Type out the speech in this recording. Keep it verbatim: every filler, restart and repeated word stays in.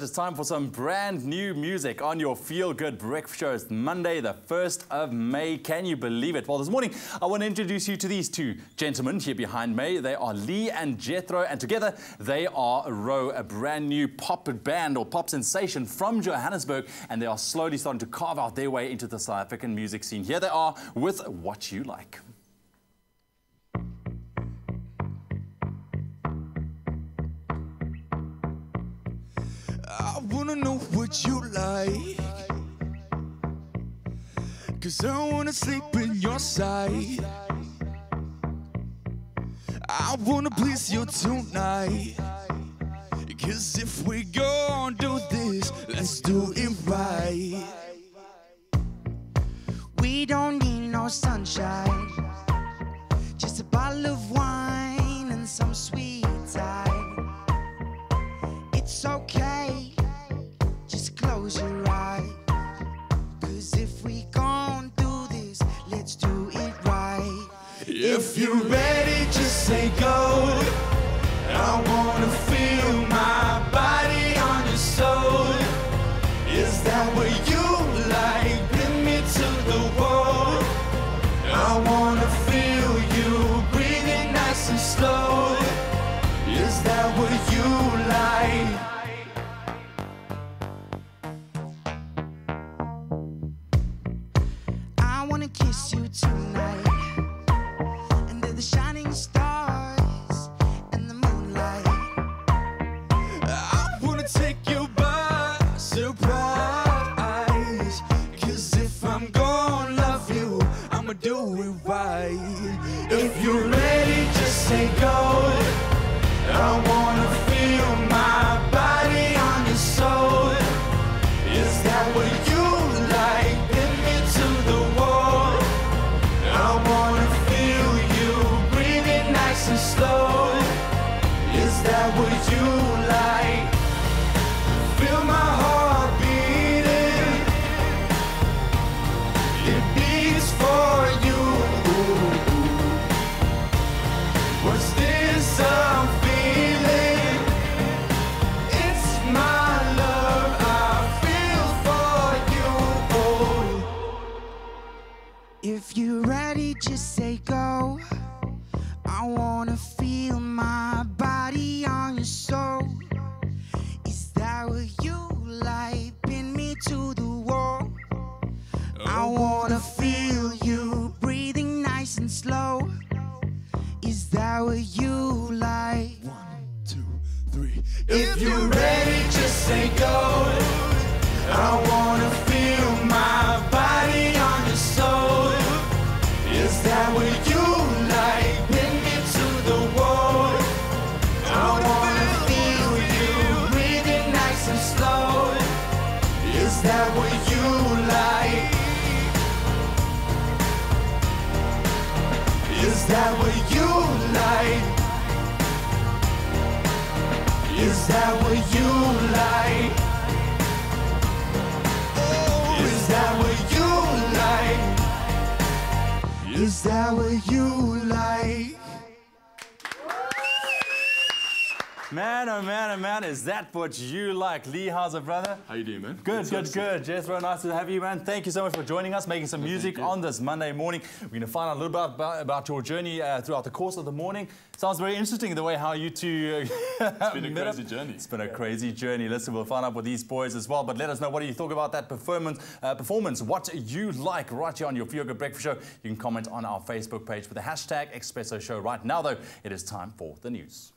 It's time for some brand new music on your Feel Good Breakfast Show. It's Monday, the first of May. Can you believe it? Well, this morning, I want to introduce you to these two gentlemen here behind me. They are Lee and Jethro, and together they are Ro, a brand new pop band or pop sensation from Johannesburg, and they are slowly starting to carve out their way into the South African music scene. Here they are with What You Like. I wanna know what you like, 'cause I wanna sleep in your side. I wanna please you tonight, 'cause if we gon' do this, let's do it right. We don't need no sunshine, just a bottle of wine and some sweet time. It's okay, just close your eyes, 'cause if we gon' do this, let's do it right. If you're ready, just say go. I wanna feel my body on your soul. Is that what you like? Bring me to the wall. I wanna feel you breathing nice and slow. Is that what you like? I wanna kiss you tonight, under the shining stars and the moonlight. I wanna take you by surprise, 'cause if I'm gonna love you, I'ma do it right. If you're ready, just say go. I wanna feel my body on your soul. Is that what you like? Pin me to the wall. I wanna feel you breathing nice and slow. Is that what you like? Feel my heart beating, it beats for you. What's this up? If you're ready, just say go. I wanna feel my body on your soul. Is that what you like? Pin me to the wall. I wanna feel you breathing nice and slow. Is that what you like? One, two, three. If, if you're ready, just say go. I wanna feel my body on your soul. Is that what you like? Pin me to the wall. I wanna feel you breathing nice and slow. Is that what you like? Is that what you like? Is that what you like? Is that what you like? Is that what you like? Man, oh man, oh man, is that what you like? Lee, how's it, brother? How you doing, man? Good, good, good, good. Jethro, nice to have you, man. Thank you so much for joining us, making some music on this Monday morning. We're going to find out a little bit about, about your journey uh, throughout the course of the morning. Sounds very interesting, the way how you two... Uh, it's been a crazy up. journey. It's been a yeah. crazy journey. Listen, we'll find out with these boys as well, but let us know what you thought about that performance, uh, performance, what you like, right here on your Fioka Breakfast Show. You can comment on our Facebook page with the hashtag Expresso Show. Right now, though, it is time for the news.